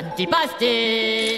Antipasti.